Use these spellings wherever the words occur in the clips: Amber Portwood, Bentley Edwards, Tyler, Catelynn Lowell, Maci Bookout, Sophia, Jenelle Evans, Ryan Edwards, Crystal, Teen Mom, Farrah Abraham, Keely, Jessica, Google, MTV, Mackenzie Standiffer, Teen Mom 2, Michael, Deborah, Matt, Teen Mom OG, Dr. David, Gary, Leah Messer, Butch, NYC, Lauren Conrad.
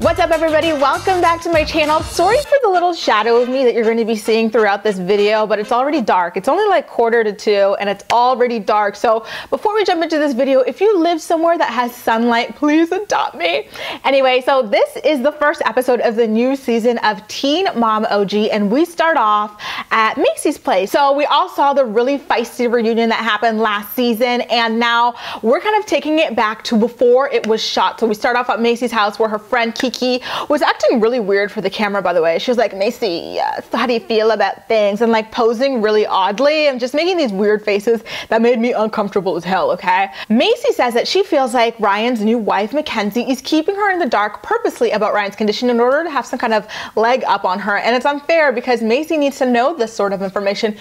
What's up, everybody? Welcome back to my channel. Sorry for the little shadow of me that you're going to be seeing throughout this video, but it's already dark. It's only like 1:45 and it's already dark. So before we jump into this video, if you live somewhere that has sunlight, please adopt me. Anyway, so this is the first episode of the new season of Teen Mom OG, and we start off at Maci's place. So we all saw the really feisty reunion that happened last season, and now we're kind of taking it back to before it was shot. So we start off at Maci's house, where her friend Kiki was acting really weird for the camera, by the way. She was like, "Maci, how do you feel about things?" and like posing really oddly and just making these weird faces that made me uncomfortable as hell, okay? Maci says that she feels like Ryan's new wife, Mackenzie, is keeping her in the dark purposely about Ryan's condition in order to have some kind of leg up on her, and it's unfair because Maci needs to know this sort of information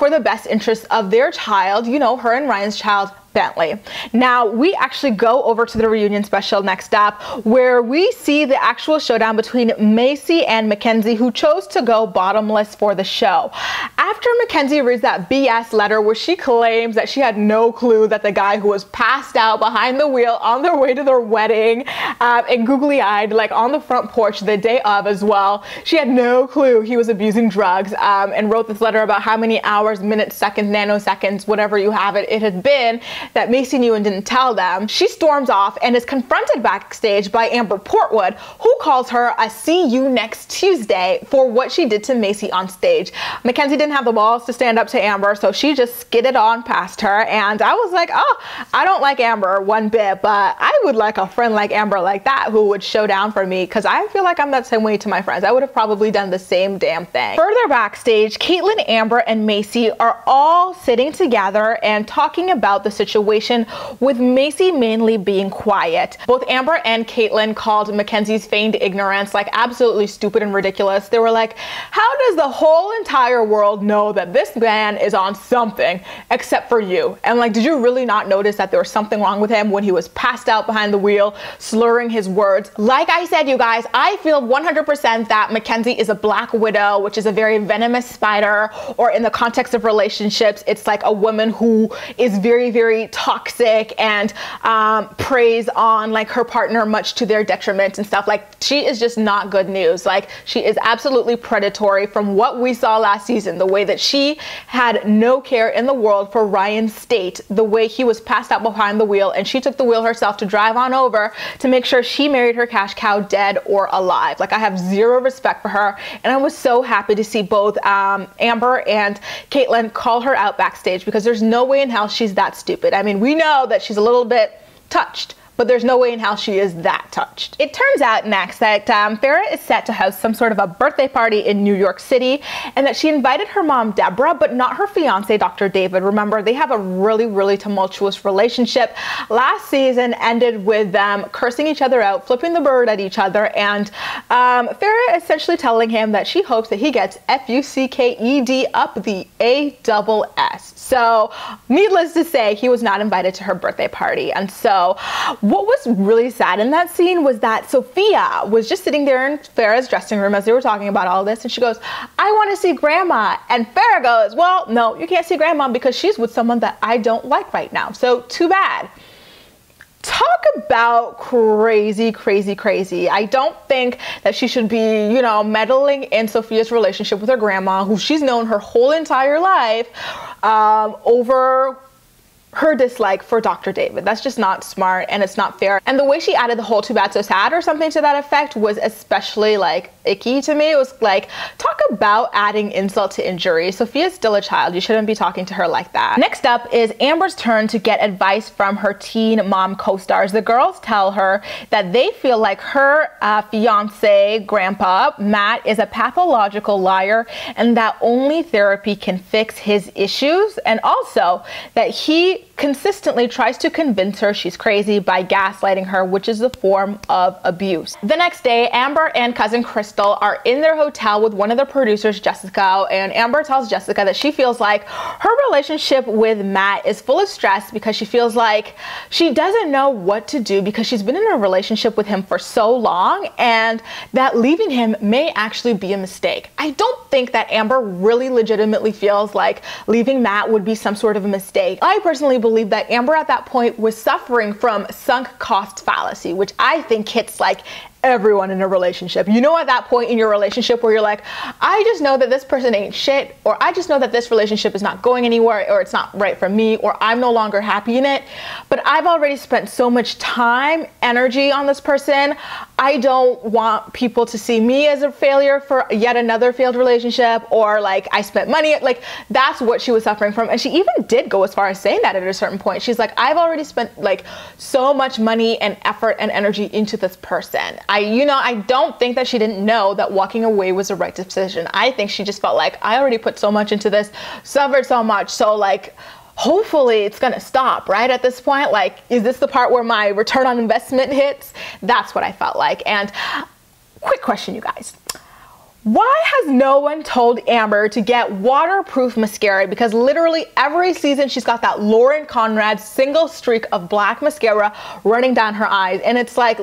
for the best interest of their child, you know, her and Ryan's child, Bentley. Now we actually go over to the reunion special next up, where we see the actual showdown between Maci and Mackenzie, who chose to go bottomless for the show. After Mackenzie reads that BS letter where she claims that she had no clue that the guy who was passed out behind the wheel on their way to their wedding and googly-eyed like on the front porch the day of as well, she had no clue he was abusing drugs, and wrote this letter about how many hours, minutes, seconds, nanoseconds, whatever you have it, it had been that Maci knew and didn't tell them. She storms off and is confronted backstage by Amber Portwood, who calls her a "see you next Tuesday" for what she did to Maci on stage. Mackenzie didn't have the balls to stand up to Amber, so she just skidded on past her, and I was like, oh, I don't like Amber one bit, but I would like a friend like Amber like that who would show down for me, because I feel like I'm that same way to my friends. I would have probably done the same damn thing. Further backstage, Catelynn, Amber, and Maci are all sitting together and talking about the situation, with Maci mainly being quiet. Both Amber and Catelynn called Mackenzie's feigned ignorance like absolutely stupid and ridiculous. They were like, how does the whole entire world know that this man is on something except for you? And like, did you really not notice that there was something wrong with him when he was passed out behind the wheel, slurring his words? Like I said, you guys, I feel 100% that Mackenzie is a black widow, which is a very venomous spider, or in the context of relationships, it's like a woman who is very, very toxic and preys on like her partner much to their detriment and stuff. Like, she is just not good news. Like, she is absolutely predatory from what we saw last season, the way that she had no care in the world for Ryan's state, the way he was passed out behind the wheel, and she took the wheel herself to drive on over to make sure she married her cash cow dead or alive. Like, I have zero respect for her, and I was so happy to see both Amber and Catelynn call her out backstage, because there's no way in hell she's that stupid. I mean, we know that she's a little bit touched, but there's no way in hell she is that touched. It turns out next that Farrah is set to host some sort of a birthday party in New York City, and that she invited her mom, Deborah, but not her fiance, Dr. David. Remember, they have a really, really tumultuous relationship. Last season ended with them cursing each other out, flipping the bird at each other, and Farrah essentially telling him that she hopes that he gets F-U-C-K-E-D up the A-double-S. So needless to say, he was not invited to her birthday party. And so what was really sad in that scene was that Sophia was just sitting there in Farrah's dressing room as they were talking about all this, and she goes, "I want to see Grandma." And Farrah goes, "Well, no, you can't see Grandma because she's with someone that I don't like right now. So too bad." Talk about crazy, crazy, crazy. I don't think that she should be, you know, meddling in Sophia's relationship with her grandma, who she's known her whole entire life, over her dislike for Dr. David. That's just not smart, and it's not fair. And the way she added the whole "too bad, so sad" or something to that effect was especially like icky to me. It was like, talk about adding insult to injury. Sophia's still a child. You shouldn't be talking to her like that. Next up is Amber's turn to get advice from her Teen Mom co-stars. The girls tell her that they feel like her fiance, Grandpa Matt, is a pathological liar, and that only therapy can fix his issues, and also that he consistently tries to convince her she's crazy by gaslighting her, which is a form of abuse. The next day, Amber and cousin Crystal are in their hotel with one of the producers, Jessica, and Amber tells Jessica that she feels like her relationship with Matt is full of stress because she feels like she doesn't know what to do because she's been in a relationship with him for so long, and that leaving him may actually be a mistake. I don't think that Amber really legitimately feels like leaving Matt would be some sort of a mistake. I personally believe that Amber at that point was suffering from sunk cost fallacy, which I think hits like everyone in a relationship. You know, at that point in your relationship where you're like, I just know that this person ain't shit, or I just know that this relationship is not going anywhere, or it's not right for me, or I'm no longer happy in it, but I've already spent so much time, energy on this person. I don't want people to see me as a failure for yet another failed relationship, or like I spent money. Like, that's what she was suffering from. And she even did go as far as saying that at a certain point. She's like, I've already spent like so much money and effort and energy into this person. I don't think that she didn't know that walking away was the right decision. I think she just felt like, I already put so much into this, suffered so much, so like, hopefully it's gonna stop right at this point. Like, is this the part where my return on investment hits? That's what I felt like. And quick question, you guys. Why has no one told Amber to get waterproof mascara? Because literally every season she's got that Lauren Conrad single streak of black mascara running down her eyes. And it's like,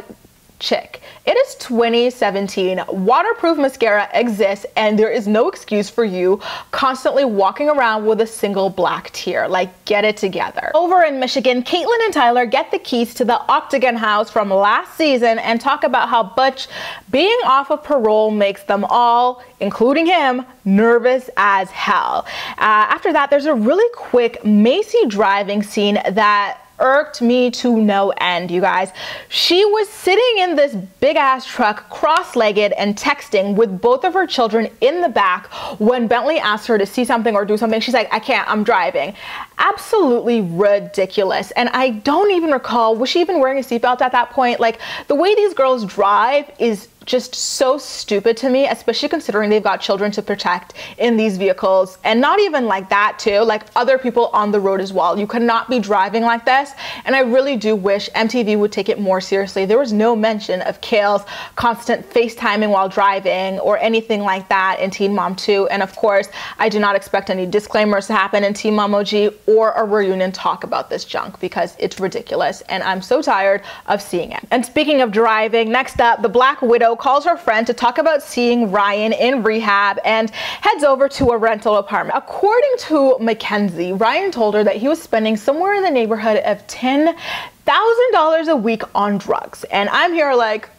chick, it is 2017. Waterproof mascara exists, and there is no excuse for you constantly walking around with a single black tear. Like, get it together. Over in Michigan, Catelynn and Tyler get the keys to the Octagon house from last season and talk about how Butch being off of parole makes them all, including him, nervous as hell. After that, there's a really quick Maci driving scene that irked me to no end, you guys. She was sitting in this big ass truck cross-legged and texting with both of her children in the back when Bentley asked her to see something or do something. She's like, I can't, I'm driving. Absolutely ridiculous. And I don't even recall, was she even wearing a seatbelt at that point? Like, the way these girls drive is just so stupid to me, especially considering they've got children to protect in these vehicles. And not even like that too, like other people on the road as well. You cannot be driving like this. And I really do wish MTV would take it more seriously. There was no mention of Kale's constant FaceTiming while driving or anything like that in Teen Mom 2. And of course, I do not expect any disclaimers to happen in Teen Mom OG or a reunion talk about this junk, because it's ridiculous and I'm so tired of seeing it. And speaking of driving, next up, the Black Widow calls her friend to talk about seeing Ryan in rehab and heads over to a rental apartment. According to Mackenzie, Ryan told her that he was spending somewhere in the neighborhood of $10,000 a week on drugs. And I'm here like,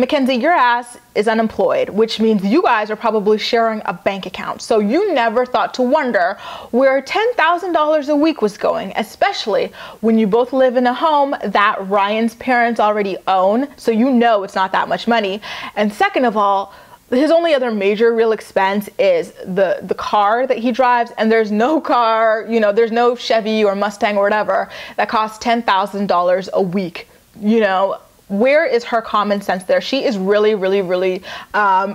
Mackenzie, your ass is unemployed, which means you guys are probably sharing a bank account. So you never thought to wonder where $10,000 a week was going, especially when you both live in a home that Ryan's parents already own. So you know it's not that much money. And second of all, his only other major real expense is the car that he drives, and there's no car, you know, there's no Chevy or Mustang or whatever that costs $10,000 a week, you know. Where is her common sense there? She is really, really, really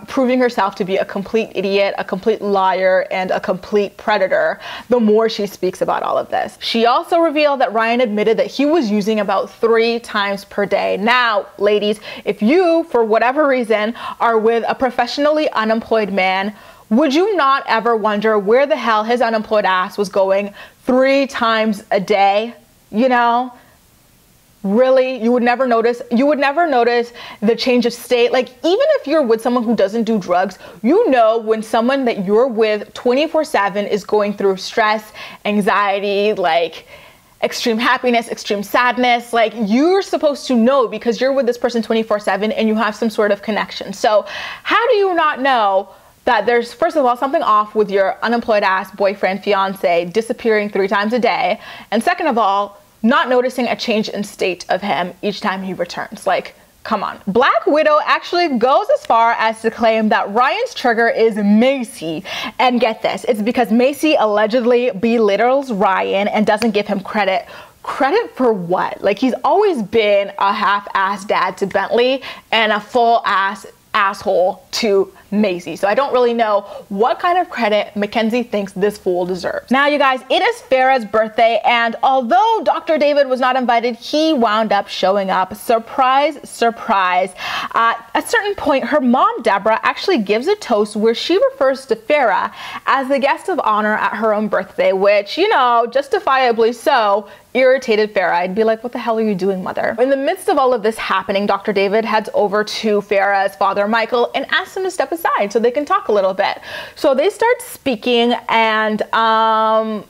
proving herself to be a complete idiot, a complete liar, and a complete predator the more she speaks about all of this. She also revealed that Ryan admitted that he was using about 3 times per day. Now, ladies, if you, for whatever reason, are with a professionally unemployed man, would you not ever wonder where the hell his unemployed ass was going 3 times a day? You know? Really, you would never notice. You would never notice the change of state. Like, even if you're with someone who doesn't do drugs, you know when someone that you're with 24/7 is going through stress, anxiety, like extreme happiness, extreme sadness. Like, you're supposed to know because you're with this person 24/7 and you have some sort of connection. So how do you not know that there's, first of all, something off with your unemployed ass boyfriend, fiance disappearing 3 times a day? And second of all, not noticing a change in state of him each time he returns. Like, come on. Black Widow actually goes as far as to claim that Ryan's trigger is Maci. And get this, it's because Maci allegedly belittles Ryan and doesn't give him credit. Credit for what? Like, he's always been a half-ass dad to Bentley and a full-ass asshole to Maci. So I don't really know what kind of credit Mackenzie thinks this fool deserves. Now, you guys, it is Farrah's birthday, and although Dr. David was not invited, he wound up showing up. Surprise, surprise. At a certain point, her mom, Deborah, actually gives a toast where she refers to Farrah as the guest of honor at her own birthday, which, you know, justifiably so, irritated Farrah. I'd be like, what the hell are you doing, mother? In the midst of all of this happening, Dr. David heads over to Farrah's father, Michael, and asks him to step aside so they can talk a little bit. So they start speaking, and Michael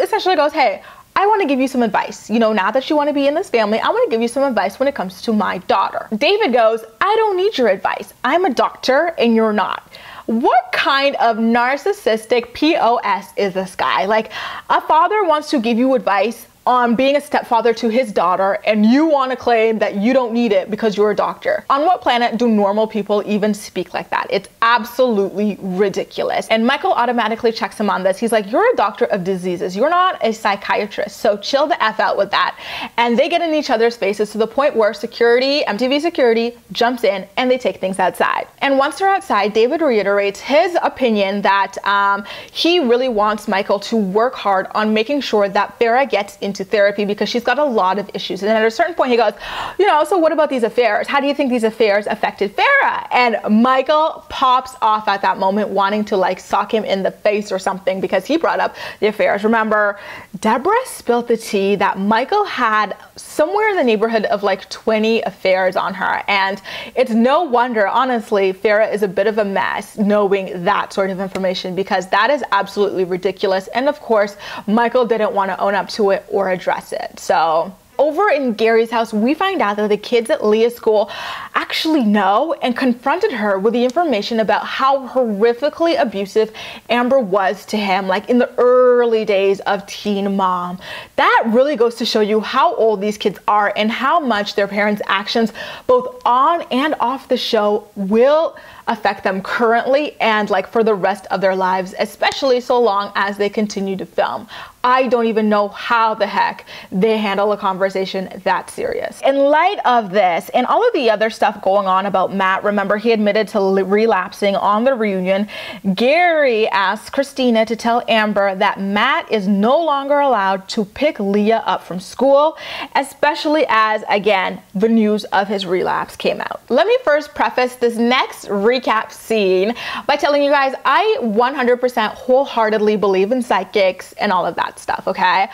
essentially goes, hey, I I want to give you some advice. You know, now that you want to be in this family, I want to give you some advice when it comes to my daughter. David goes, I don't need your advice. I'm a doctor and you're not. What kind of narcissistic POS is this guy? Like, a father wants to give you advice on being a stepfather to his daughter, and you want to claim that you don't need it because you're a doctor. On what planet do normal people even speak like that? It's absolutely ridiculous. And Michael automatically checks him on this. He's like, you're a doctor of diseases. You're not a psychiatrist. So chill the F out with that. And they get in each other's faces to the point where security, MTV security, jumps in and they take things outside. And once they're outside, David reiterates his opinion that he really wants Michael to work hard on making sure that Farrah gets into therapy because she's got a lot of issues. And then at a certain point he goes, you know, so what about these affairs? How do you think these affairs affected Farrah? And Michael pops off at that moment, wanting to like sock him in the face or something, because he brought up the affairs. Remember, Deborah spilled the tea that Michael had somewhere in the neighborhood of like 20 affairs on her. And it's no wonder, honestly, Farrah is a bit of a mess knowing that sort of information, because that is absolutely ridiculous. And of course, Michael didn't want to own up to it or address it. So over in Gary's house, we find out that the kids at Leah's school actually know and confronted her with the information about how horrifically abusive Amber was to him, like in the early days of Teen Mom. That really goes to show you how old these kids are and how much their parents' actions, both on and off the show, will affect them currently and like for the rest of their lives, especially so long as they continue to film. I don't even know how the heck they handle a conversation that serious. In light of this and all of the other stuff going on about Matt, remember he admitted to relapsing on the reunion, Gary asked Christina to tell Amber that Matt is no longer allowed to pick Leah up from school, especially as, again, the news of his relapse came out. Let me first preface this next recap scene by telling you guys I 100% wholeheartedly believe in psychics and all of that stuff, okay?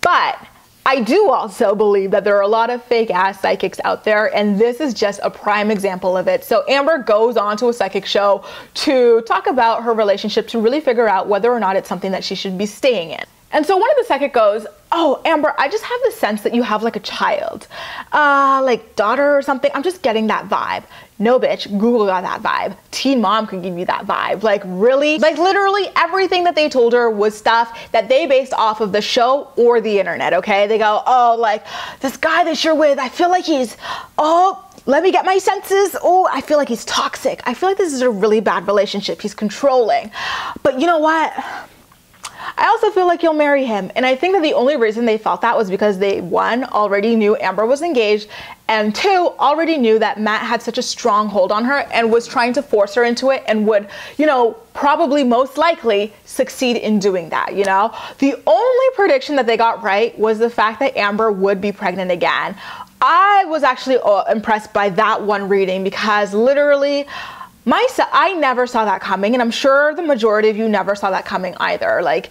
But I do also believe that there are a lot of fake ass psychics out there, and this is just a prime example of it. So Amber goes on to a psychic show to talk about her relationship to really figure out whether or not it's something that she should be staying in. And so one of the psychic goes, oh, Amber, I just have the sense that you have like a child, like daughter or something. I'm just getting that vibe. No, bitch, Google got that vibe. Teen Mom could give you that vibe. Like, really? Like, literally everything that they told her was stuff that they based off of the show or the internet, okay? They go, oh, like, this guy that you're with, I feel like he's, oh, let me get my senses. Oh, I feel like he's toxic. I feel like this is a really bad relationship. He's controlling. But you know what? I also feel like you'll marry him. And I think that the only reason they felt that was because they, one, already knew Amber was engaged, and two, already knew that Matt had such a strong hold on her and was trying to force her into it and would, you know, probably most likely succeed in doing that, you know? The only prediction that they got right was the fact that Amber would be pregnant again. I was actually impressed by that one reading, because literally, I never saw that coming, and I'm sure the majority of you never saw that coming either. Like,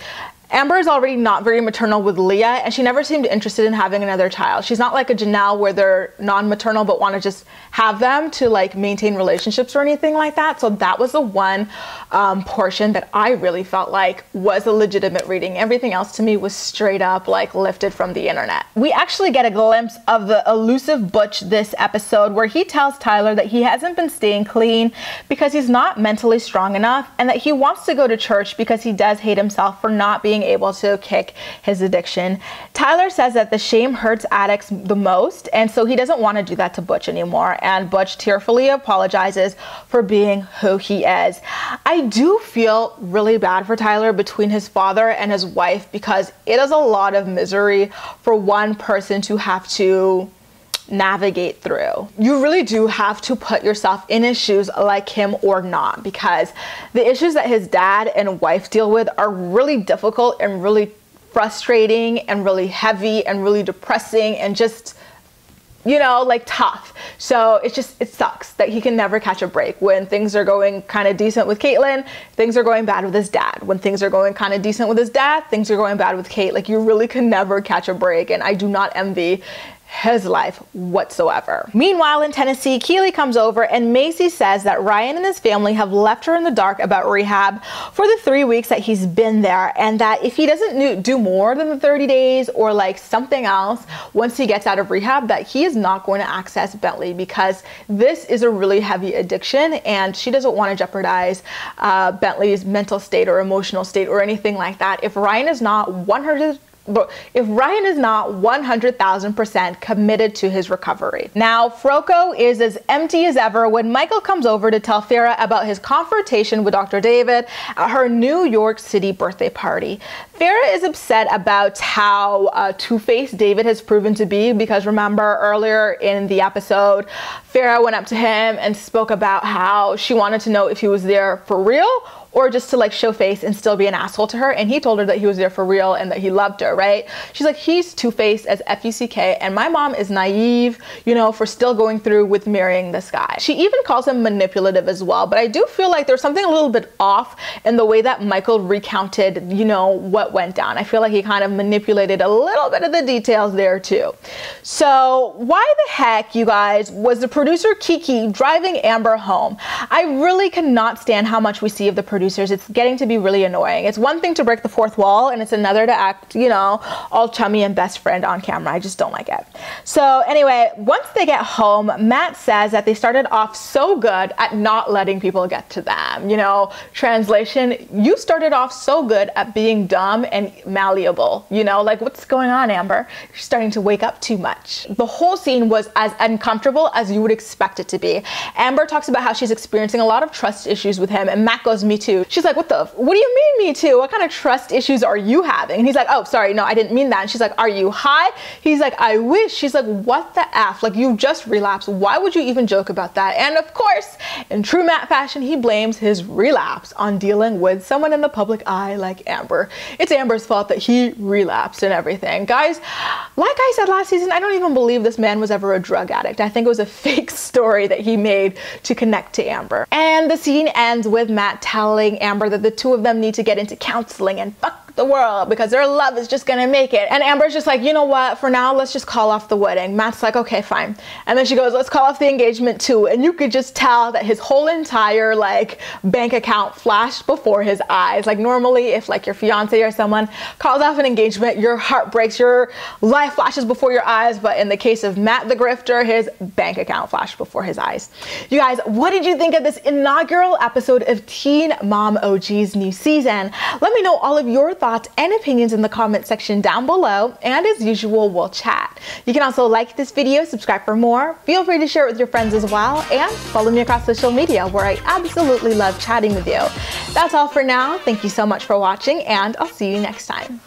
Amber is already not very maternal with Leah, and she never seemed interested in having another child. She's not like a Jenelle where they're non-maternal but want to just have them to like maintain relationships or anything like that. So that was the one portion that I really felt like was a legitimate reading. Everything else to me was straight up like lifted from the internet. We actually get a glimpse of the elusive Butch this episode, where he tells Tyler that he hasn't been staying clean because he's not mentally strong enough, and that he wants to go to church because he does hate himself for not being able to kick his addiction. Tyler says that the shame hurts addicts the most, and so he doesn't want to do that to Butch anymore, and Butch tearfully apologizes for being who he is. I do feel really bad for Tyler between his father and his wife, because it is a lot of misery for one person to have to navigate through. You really do have to put yourself in his shoes, like him or not, because the issues that his dad and wife deal with are really difficult and really frustrating and really heavy and really depressing and just, you know, like tough. So it's just, it sucks that he can never catch a break. When things are going kind of decent with Catelynn, things are going bad with his dad. When things are going kind of decent with his dad, things are going bad with Kate. Like, you really can never catch a break, and I do not envy his life whatsoever. Meanwhile, in Tennessee, Keely comes over and Maci says that Ryan and his family have left her in the dark about rehab for the 3 weeks that he's been there, and that if he doesn't do more than the 30 days or like something else once he gets out of rehab, that he is not going to access Bentley because this is a really heavy addiction and she doesn't want to jeopardize Bentley's mental state or emotional state or anything like that if Ryan is not 100,000% committed to his recovery. Now, Froco is as empty as ever when Michael comes over to tell Farrah about his confrontation with Dr. David at her New York City birthday party. Farrah is upset about how two-faced David has proven to be, because remember earlier in the episode, Farrah went up to him and spoke about how she wanted to know if he was there for real or just to like show face and still be an asshole to her. And he told her that he was there for real and that he loved her, right? She's like, he's two-faced as F-U-C-K and my mom is naive, you know, for still going through with marrying this guy. She even calls him manipulative as well, but I do feel like there's something a little bit off in the way that Michael recounted, you know, what went down. I feel like he kind of manipulated a little bit of the details there too. So why the heck, you guys, was the producer Kiki driving Amber home? I really cannot stand how much we see of the producer. It's getting to be really annoying. It's one thing to break the fourth wall and it's another to act, you know, all chummy and best friend on camera. I just don't like it. So anyway, once they get home, Matt says that they started off so good at not letting people get to them. You know, translation, you started off so good at being dumb and malleable. You know, like, what's going on, Amber? You're starting to wake up too much. The whole scene was as uncomfortable as you would expect it to be. Amber talks about how she's experiencing a lot of trust issues with him, and Matt goes, me too. She's like, what do you mean me too? What kind of trust issues are you having? And he's like, oh, sorry, no, I didn't mean that. And she's like, are you high? He's like, I wish. She's like, what the F? Like, you just relapsed. Why would you even joke about that? And of course, in true Matt fashion, he blames his relapse on dealing with someone in the public eye like Amber. It's Amber's fault that he relapsed and everything. Guys, like I said last season, I don't even believe this man was ever a drug addict. I think it was a fake story that he made to connect to Amber. And the scene ends with Matt telling Amber that the two of them need to get into counseling and fuck the world because their love is just gonna make it. And Amber's just like, you know what, for now, let's just call off the wedding. Matt's like, okay, fine. And then she goes, let's call off the engagement too. And you could just tell that his whole entire like bank account flashed before his eyes. Like normally if like your fiance or someone calls off an engagement, your heart breaks, your life flashes before your eyes. But in the case of Matt the grifter, his bank account flashed before his eyes. You guys, what did you think of this inaugural episode of Teen Mom OG's new season? Let me know all of your thoughts and opinions in the comment section down below, and as usual, we'll chat. You can also like this video, subscribe for more, feel free to share it with your friends as well, and follow me across social media where I absolutely love chatting with you. That's all for now. Thank you so much for watching, and I'll see you next time.